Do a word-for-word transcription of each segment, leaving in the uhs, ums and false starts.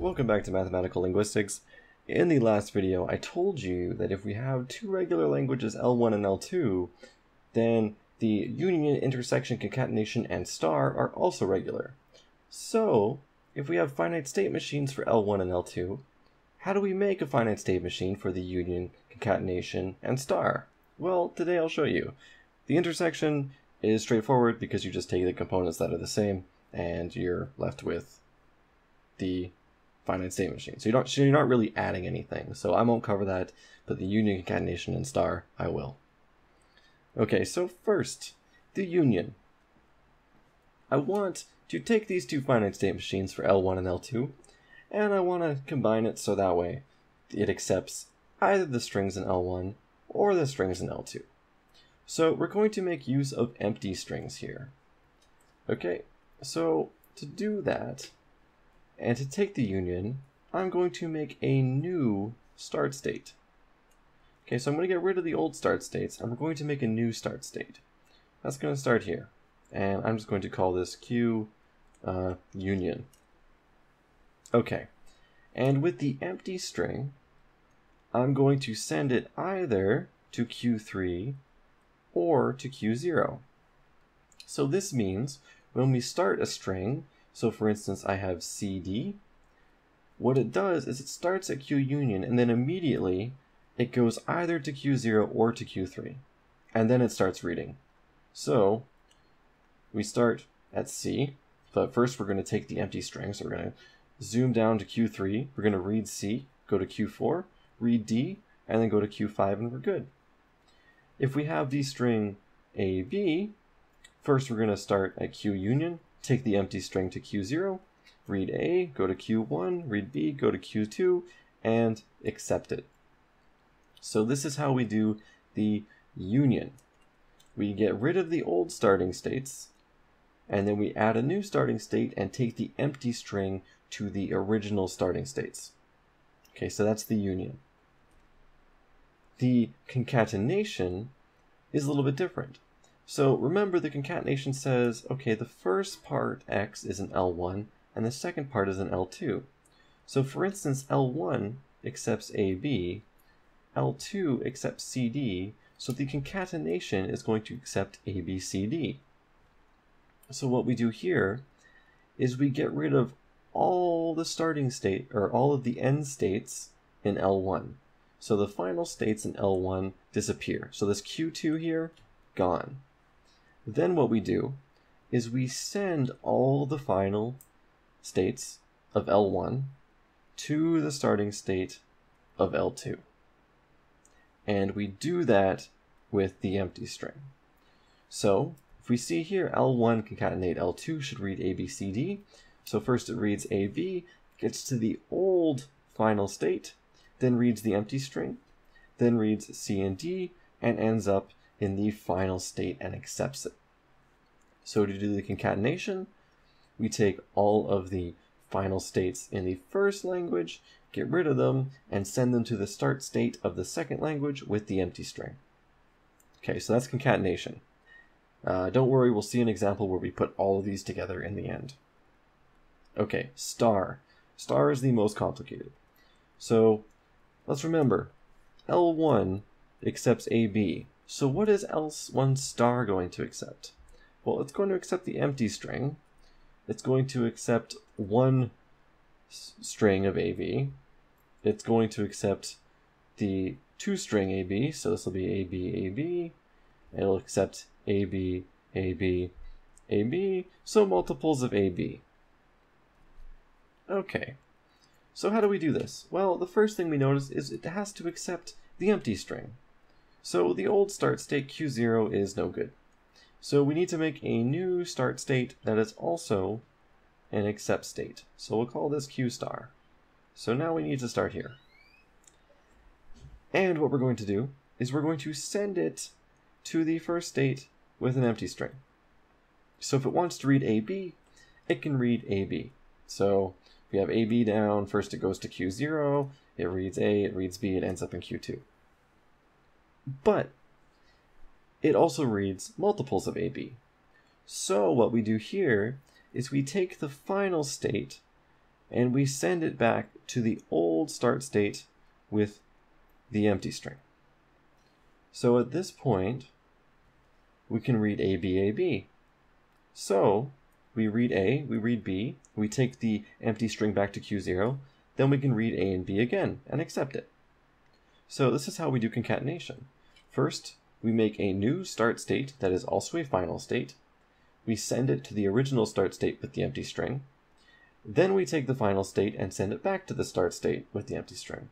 Welcome back to Mathematical Linguistics. In the last video, I told you that if we have two regular languages L one and L two, then the union, intersection, concatenation, and star are also regular. So, if we have finite state machines for L one and L two, how do we make a finite state machine for the union, concatenation, and star? Well, today I'll show you. The intersection is straightforward because you just take the components that are the same and you're left with the finite state machine. So, you don't, so you're not really adding anything. So I won't cover that, but the union, concatenation, and star, I will. Okay, so first, the union. I want to take these two finite state machines for L one and L two, and I want to combine it so that way it accepts either the strings in L one or the strings in L two. So we're going to make use of empty strings here. Okay, so to do that, and to take the union, I'm going to make a new start state. Okay, so I'm going to get rid of the old start states, and we're going to make a new start state. That's going to start here, and I'm just going to call this Q uh, union. Okay, and with the empty string, I'm going to send it either to Q three or to Q zero. So this means when we start a string, so for instance, I have C D. What it does is it starts at Q union, and then immediately it goes either to Q zero or to Q three, and then it starts reading. So we start at C, but first we're going to take the empty string, so we're going to zoom down to Q three, we're going to read C, go to Q four, read D, and then go to Q five, and we're good. If we have the string A B, first we're going to start at Q union, take the empty string to Q zero, read A, go to Q one, read B, go to Q two, and accept it. So this is how we do the union. We get rid of the old starting states, and then we add a new starting state and take the empty string to the original starting states. Okay, so that's the union. The concatenation is a little bit different. So remember, the concatenation says, okay, the first part X is in L one and the second part is in L two. So for instance, L one accepts A B, L two accepts C D, so the concatenation is going to accept A B C D. So what we do here is we get rid of all the starting state, or all of the end states in L one. So the final states in L one disappear. So this Q two here, gone. Then what we do is we send all the final states of L one to the starting state of L two. And we do that with the empty string. So if we see here, L one concatenate L two should read A B C D. So first it reads A B, gets to the old final state, then reads the empty string, then reads C and D, and ends up in the final state and accepts it. So to do the concatenation, we take all of the final states in the first language, get rid of them, and send them to the start state of the second language with the empty string. Okay, so that's concatenation. Uh, don't worry, we'll see an example where we put all of these together in the end. Okay, star. Star is the most complicated. So let's remember, L one accepts A B. So what is L one star going to accept? Well, it's going to accept the empty string. It's going to accept one string of A B. It's going to accept the two string A B, so this will be A B, A B. It'll accept A B, A B, A B, so multiples of A B. Okay, so how do we do this? Well, the first thing we notice is it has to accept the empty string. So the old start state Q zero is no good. So we need to make a new start state that is also an accept state. So we'll call this Q star. So now we need to start here. And what we're going to do is we're going to send it to the first state with an empty string. So if it wants to read A B, it can read A B. So we have A B down, first it goes to Q zero, it reads A, it reads B, it ends up in Q two. But it also reads multiples of A B. So what we do here is we take the final state and we send it back to the old start state with the empty string. So at this point, we can read A, B, A, B. So we read A, we read B, we take the empty string back to Q zero, then we can read A and B again and accept it. So this is how we do concatenation. First, we make a new start state that is also a final state. We send it to the original start state with the empty string. Then we take the final state and send it back to the start state with the empty string.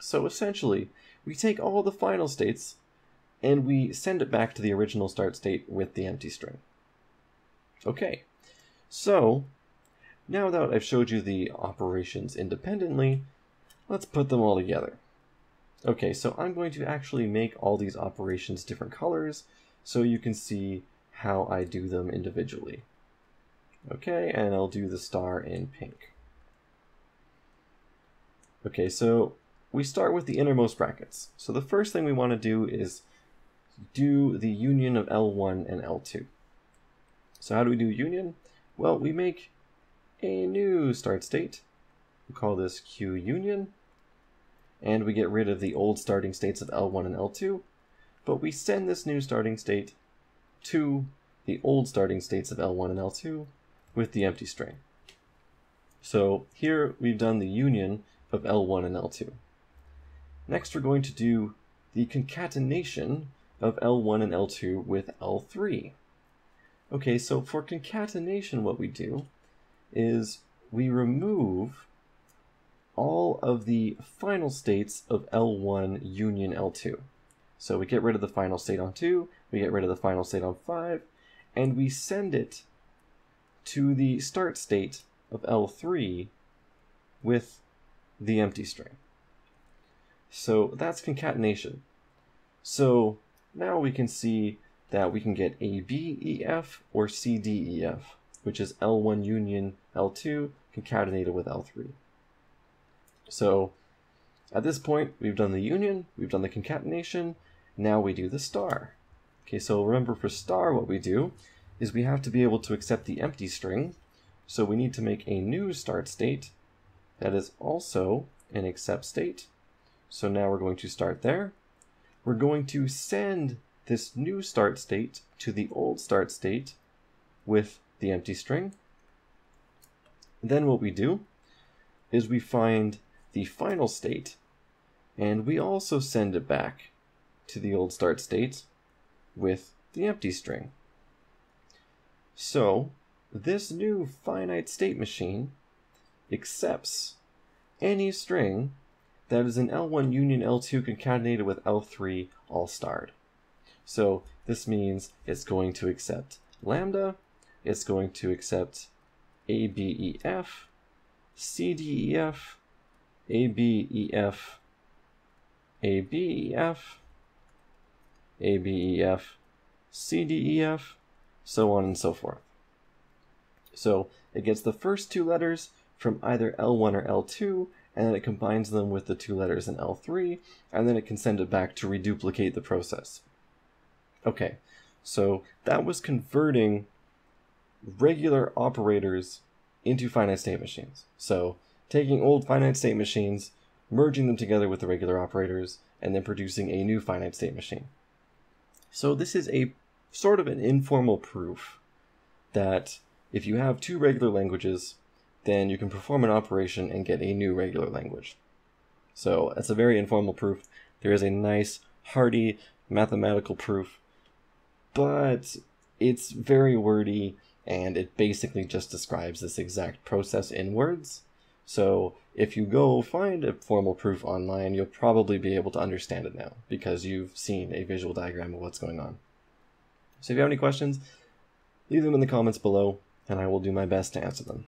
So essentially, we take all the final states and we send it back to the original start state with the empty string. Okay, so now that I've showed you the operations independently, let's put them all together. Okay, so I'm going to actually make all these operations different colors so you can see how I do them individually. Okay, and I'll do the star in pink. Okay, so we start with the innermost brackets. So the first thing we want to do is do the union of L one and L two. So how do we do union? Well, we make a new start state. We call this Q union. And we get rid of the old starting states of L one and L two, but we send this new starting state to the old starting states of L one and L two with the empty string. So here we've done the union of L one and L two. Next, we're going to do the concatenation of L one and L two with L three. Okay, so for concatenation, what we do is we remove all of the final states of L one union L two. So we get rid of the final state on two, we get rid of the final state on five, and we send it to the start state of L three with the empty string. So that's concatenation. So now we can see that we can get A, B, E, F, or C, D, E, F, which is L one union L two concatenated with L three. So at this point, we've done the union, we've done the concatenation, now we do the star. Okay, so remember for star what we do is we have to be able to accept the empty string, so we need to make a new start state that is also an accept state. So now we're going to start there. We're going to send this new start state to the old start state with the empty string. Then what we do is we find the final state, and we also send it back to the old start state with the empty string. So this new finite state machine accepts any string that is an L one union L two concatenated with L three all starred. So this means it's going to accept lambda, it's going to accept A, B, E, F, C, D, E, F, A, B, E, F, A, B, E, F, A, B, E, F, C, D, E, F, so on and so forth. So it gets the first two letters from either L one or L two, and then it combines them with the two letters in L three, and then it can send it back to reduplicate the process. Okay, so that was converting regular operators into finite state machines. So taking old finite state machines, merging them together with the regular operators, and then producing a new finite state machine. So this is a sort of an informal proof that if you have two regular languages, then you can perform an operation and get a new regular language. So that's a very informal proof. There is a nice, hearty mathematical proof, but it's very wordy, and it basically just describes this exact process in words. So if you go find a formal proof online, you'll probably be able to understand it now because you've seen a visual diagram of what's going on. So if you have any questions, leave them in the comments below, and I will do my best to answer them.